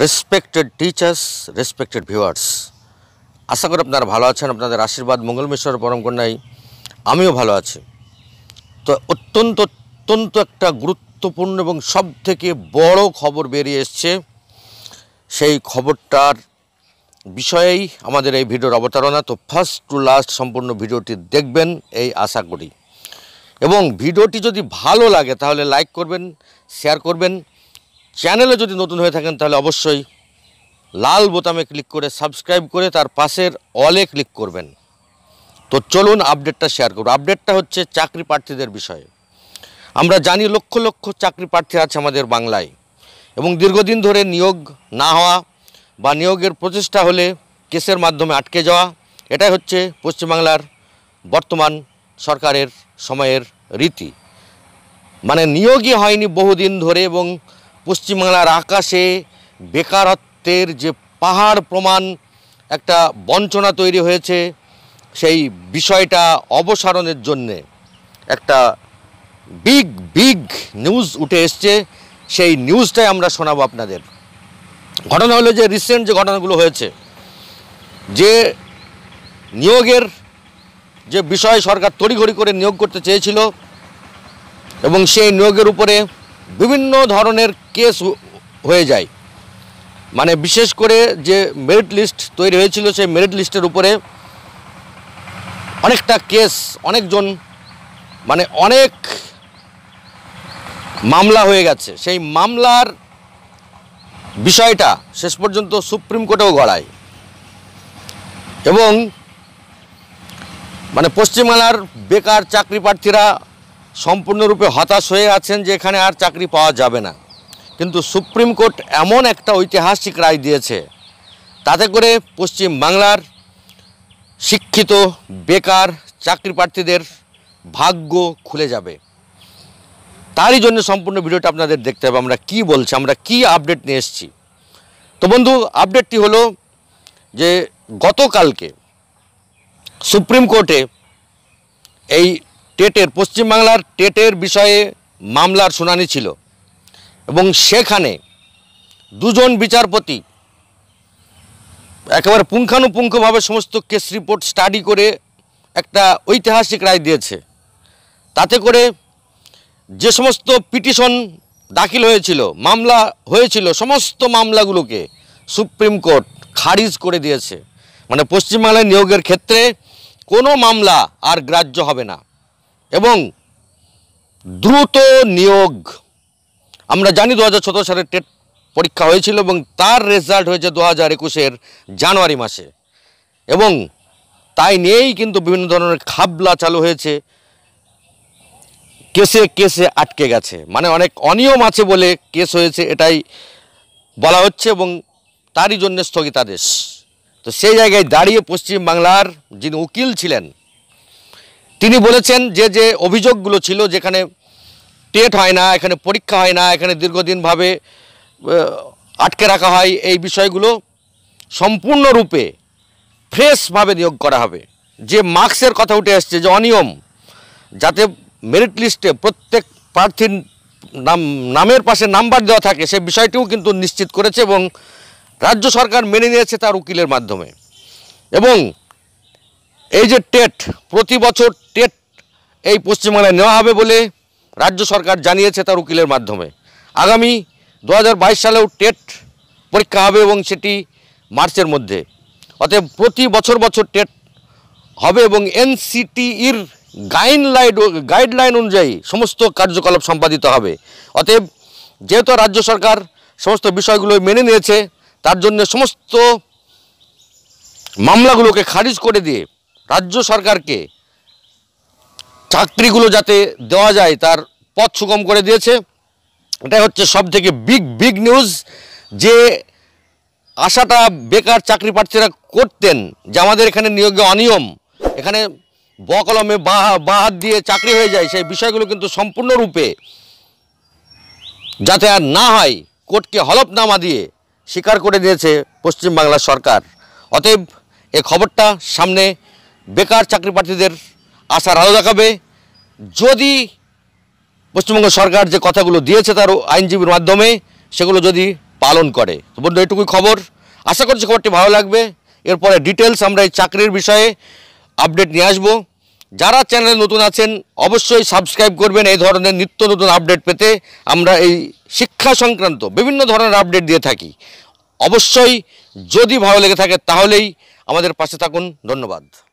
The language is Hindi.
रेसपेक्टेड टीचार्स रेसपेक्टेड भिवार्स आशा करी अपनारा भलो आपनादेर आशीर्वाद मंगल मिश्र परम कन्याई आमिओ भलो आछि। तो अत्यंत अत्यंत एक गुरुत्वपूर्ण एवं सबथेके बड़ो खबर बेरिये एसेछे सेई खबरटार विषयेई आमादेर एई भिडियोर अवतारणा। तो फार्स्ट टू लास्ट सम्पूर्ण भिडियोटी देखबेन एई आशा करी एवं भिडियोटी जदि भालो लागे ताहले लाइक करबेन, शेयर करबेन, चैनले जदि नतून हये थाकेन ताहले अवश्यई लाल बोतामे क्लिक करे सबस्क्राइब करे तार पाशेर अले क्लिक करबेन। तो चलुन आपडेटटा शेयर करब। आपडेटटा हच्छे चाकरी प्रार्थीदेर विषये। आमरा जानि लक्ष लक्ष चाकरी प्रार्थी आछे आमादेर बांग्लाय एवं दीर्घदिन धरे नियोग ना हवा बा नियोगेर प्रचेष्टा होले केसेर माध्यमे आटके जावा, एटाई हच्छे पश्चिम बांगलार बर्तमान सरकारेर समयेर रीति। माने नियोगई हयनि बहुदिन धरे एवं पश्चिम बांगलार आकाशे बेकारत्वेर जे पहाड़ प्रमाण एकटा वंचना तैरि हयेछे सेई विषयटा अवसारनेर जन्य एकटा बिग बिग निउज उठे एसेछे। सेई निउजटाई आमरा शोनाबो आपनादेर। घटना हलो जे रिसेंट जो घटनागुलो हयेछे जे नियोगेर जे विषय सरकार तड़िघड़ी करे नियोग करते चेयेछिलो एबं सेई नियोगेर उपरे विभिन्न धरनेर केस हये जाय। माने विशेष करे जे मेरिट लिस्ट तैरि हयेछिलो सेई मेरिट लिस्टेर उपरे अनेकटा केस अनेकजन माने अनेक मामला हये गेछे। सेई मामलार विषयटा शेष पर्यन्त सुप्रीम कोर्टेও গড়ায় এবং মানে পশ্চিমবাংলার বেকার চাকরি প্রার্থীরা সম্পূর্ণরূপে হতাশ হয়ে আছেন যে এখানে আর চাকরি পাওয়া যাবে না। কিন্তু সুপ্রিম কোর্ট এমন একটা ঐতিহাসিক রায় দিয়েছে তাতে করে পশ্চিমবাংলার শিক্ষিত বেকার চাকরি প্রার্থীদের ভাগ্য খুলে যাবে। तारी जोन्नो सम्पूर्ण भिडियोटा आपनादेर देखते होबे आमरा कि बोलछि, आमरा कि आपडेट निये एसेछि। तो बंधु आपडेटटी हलो जे गतकालके सुप्रीम कोर्टे एई टेटेर पश्चिम बांगलार टेटेर विषये मामलार शुनानी छिलो एबं सेखाने दुजोन विचारपति एकेबारे पुंखानुपुंखभावे समस्त केस रिपोर्ट स्टाडी करे एकटा ऐतिहासिक राय दियेछे। ताते करे जे समस्त पिटिशन दाखिल হয়েছিল मामला হয়েছিল समस्त मामलागुलोके सुप्रीम कोर्ट खारिज করে দিয়েছে। মানে পশ্চিম বাংলায় নিয়োগের ক্ষেত্রে কোনো মামলা আর গ্রাহ্য হবে না এবং দ্রুত নিয়োগ। আমরা জানি 2016 সালে টেট পরীক্ষা হয়েছিল এবং তার রেজাল্ট হয়েছে 2021 এর জানুয়ারি মাসে এবং তাই নিয়েই কিন্তু বিভিন্ন ধরনের খাবলা চালু হয়েছে, केसे केसे आटके गेছে। মানে অনেক অনিয়ম আছে বলে কেস হয়েছে এটাই বলা হচ্ছে এবং তারই জন্য স্থগিতাদেশ। তো সেই জায়গায় দাঁড়িয়ে পশ্চিম বাংলার যিনি উকিল ছিলেন তিনি বলেছেন যে যে অভিযোগগুলো ছিল যেখানে টেট হয় না, এখানে পরীক্ষা হয় না, এখানে দীর্ঘদিন ভাবে আটকে রাখা হয়, এই বিষয়গুলো সম্পূর্ণ রূপে ফ্রেশ ভাবে নিয়োগ করা হবে। যে মার্কসের কথা উঠে আসছে যে অনিয়ম যাতে मेरिट लिस्टे प्रत्येक प्रार्थी नाम नामेर पाशे नम्बर देवा थाके से विषयटिओ किन्तु निश्चित करेछे एबं राज्य सरकार मेने नियेछे तार उकिलेर माध्यमे। एबं एई जे टेट प्रति बछर टेट एई पश्चिम बांगलाय नेওয়া হবে বলে राज्य सरकार जानिয়েছে তার উকিলের মাধ্যমে। आगामी 2022 সালেও टेट परीक्षा হবে এবং সেটি মার্চের মধ্যে। অতএব প্রতি বছর বছর टेट হবে এবং এনসিটিইর गाइडलाइन अनुयायी समस्त कार्यकलाप सम्पादित है। अतएव जेहेतु राज्य सरकार समस्त विषयगुलो मेने नियेछे तार जन्य समस्त मामलागुलो के खारिज करे दिए राज्य सरकार के चाकरीगुलो जाते देवा जाए तार पथ सुगम करे दिएछे। एटाई हच्छे सबथेके बिग बिग निउज। जे आशाटा बेकार चाकरी प्रार्थीरा करतेन जे आमादेर एखाने नियोगे अनियम एखाने बकलमे बाहर दिए चाकरी हो जाए से विषयगुलो किन्तु सम्पूर्ण रूपे जाते आर ना हय कोर्ट के हलफनामा दिए स्वीकार करे दिएछे पश्चिम बांगला सरकार। अतएव ए खबरटा सामने बेकार चाकरी प्रार्थीदेर आशार आलो देखाबे यदि पश्चिम बांगला सरकार जे कथागुलो दिएछे तार आईनजीवीर माध्यमे सेगुलो यदि पालन करे। तो बंधु एटुकु खबर, आशा करछि खबरटी भालो लागबे। एरपर डिटेल्स आमरा एई चाकरिर विषये आपडेट निये आसबो। যারা চ্যানেলে নতুন আছেন অবশ্যই সাবস্ক্রাইব করবেন। এই ধরনের নিত্য নতুন আপডেট পেতে আমরা এই শিক্ষা সংক্রান্ত বিভিন্ন ধরনের আপডেট দিয়ে থাকি। অবশ্যই যদি ভালো লেগে থাকে তাহলেই আমাদের পাশে থাকুন। ধন্যবাদ।